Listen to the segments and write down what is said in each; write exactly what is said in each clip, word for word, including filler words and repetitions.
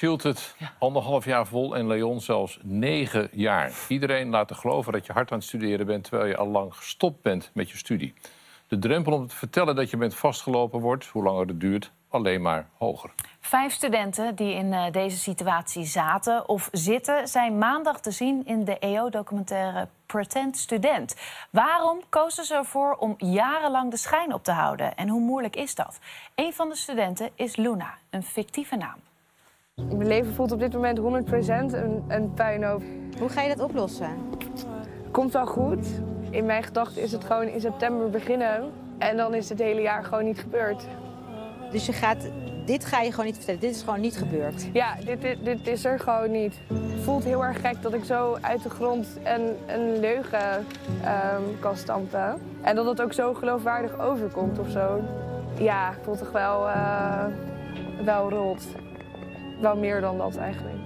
hield het ja. anderhalf jaar vol en Leon zelfs negen jaar. Iedereen laat er geloven dat je hard aan het studeren bent... terwijl je al lang gestopt bent met je studie. De drempel om te vertellen dat je bent vastgelopen wordt... hoe langer het duurt, alleen maar hoger. Vijf studenten die in uh, deze situatie zaten of zitten... zijn maandag te zien in de E O-documentaire Pretend Student. Waarom kozen ze ervoor om jarenlang de schijn op te houden? En hoe moeilijk is dat? Een van de studenten is Luna, een fictieve naam. Mijn leven voelt op dit moment honderd procent een, een puinhoop. Hoe ga je dat oplossen? Komt wel goed. In mijn gedachten is het gewoon in september beginnen... en dan is het hele jaar gewoon niet gebeurd. Dus je gaat... Dit ga je gewoon niet vertellen. Dit is gewoon niet gebeurd. Ja, dit, dit, dit is er gewoon niet. Het voelt heel erg gek dat ik zo uit de grond een, een leugen um, kan stampen. En dat het ook zo geloofwaardig overkomt of zo. Ja, ik voel toch wel, uh, wel rot. Wel meer dan dat eigenlijk.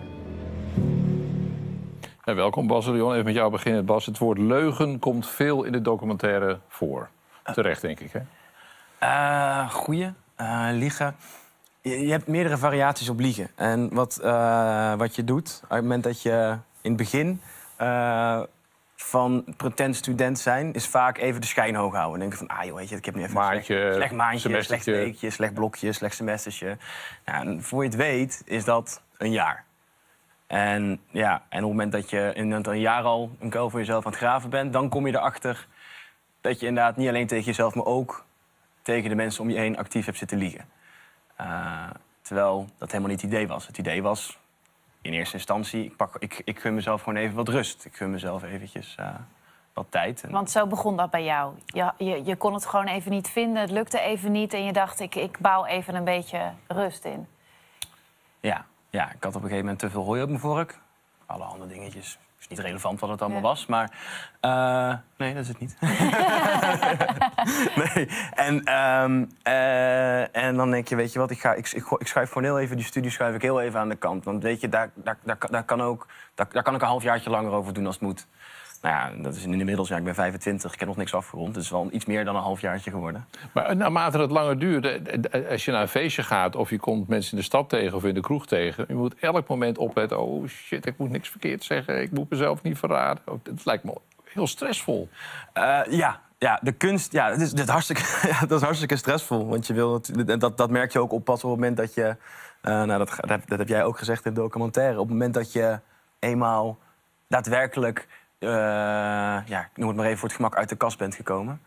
Ja, welkom Bas en Leon. Even met jou beginnen, Bas. Het woord leugen komt veel in de documentaire voor. Terecht, denk ik, hè? Uh, goeie. Uh, liegen. Je hebt meerdere variaties op liegen. En wat, uh, wat je doet, op het moment dat je in het begin uh, van pretend student zijn... is vaak even de schijn hoog houden. Dan denk je van, ah joh, weet je, ik heb nu even maandje, slecht, slecht maandje, slecht weekje, slecht blokje, slecht semestertje. Nou, en voor je het weet is dat een jaar. En, ja, en op het moment dat je in een jaar al een kuil voor jezelf aan het graven bent... dan kom je erachter dat je inderdaad niet alleen tegen jezelf... maar ook tegen de mensen om je heen actief hebt zitten liegen. Uh, terwijl dat helemaal niet het idee was. Het idee was, in eerste instantie, ik, pak, ik, ik gun mezelf gewoon even wat rust. Ik gun mezelf eventjes uh, wat tijd. En... Want zo begon dat bij jou. Je, je, je kon het gewoon even niet vinden, het lukte even niet... en je dacht, ik, ik bouw even een beetje rust in. Ja, ja, ik had op een gegeven moment te veel hooi op mijn vork. Alle andere dingetjes. Het is niet relevant wat het allemaal ja. was, maar... Uh, nee, dat is het niet. nee. En, um, uh, en dan denk je, weet je wat, ik, ga, ik, ik, ik schuif gewoon heel even... die studie schuif ik heel even aan de kant. Want weet je, daar, daar, daar, daar, kan, ook, daar, daar kan ik een halfjaartje langer over doen als het moet. Nou ja, dat is inmiddels, ja, ik ben vijfentwintig, ik heb nog niks afgerond. Dus wel iets meer dan een halfjaartje geworden. Maar naarmate het langer duurde, als je naar een feestje gaat... of je komt mensen in de stad tegen of in de kroeg tegen... je moet elk moment opletten, oh shit, ik moet niks verkeerd zeggen... ik moet mezelf niet verraden. Dat lijkt me heel stressvol. Uh, ja, ja, de kunst, ja, dat is, dat is hartstikke, dat is hartstikke stressvol. Want je wil, dat, dat merk je ook op pas op het moment dat je... Uh, nou, dat, dat, dat heb jij ook gezegd in de documentaire. Op het moment dat je eenmaal daadwerkelijk... Uh, ja, ik noem het maar even voor het gemak, uit de kast bent gekomen.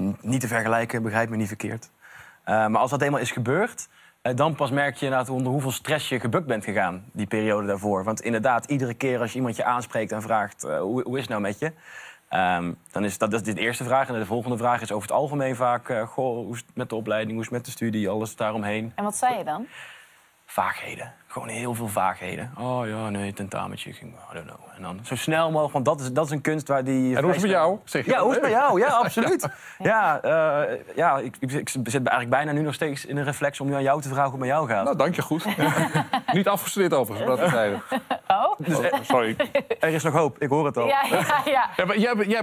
N- niet te vergelijken, begrijp me niet verkeerd. Uh, maar als dat eenmaal is gebeurd... Uh, dan pas merk je inderdaad onder hoeveel stress je gebukt bent gegaan... die periode daarvoor. Want inderdaad, iedere keer als je iemand je aanspreekt en vraagt... Uh, hoe, hoe is het nou met je? Um, dan is dat, dat is de eerste vraag. En de volgende vraag is over het algemeen vaak... Uh, goh, hoe is het met de opleiding, hoe is het met de studie, alles daaromheen. En wat zei je dan? Vaagheden. Gewoon heel veel vaagheden. Oh ja, nee, tentamentje ging, I don't know. En dan zo snel mogelijk, want dat is, dat is een kunst waar die... En hoe is het bij jou? Zeg je ja, hoe is het bij jou? Ja, absoluut. Ja, ja, uh, ja ik, ik, ik zit eigenlijk bijna nu nog steeds in een reflex om nu aan jou te vragen hoe het met jou gaat. Nou, dank je goed. Niet afgestudeerd overigens, dat is eigenlijk. Oh? Dus, oh, sorry. Er is nog hoop, ik hoor het al. Ja, ja, ja. Ja, maar jij, jij...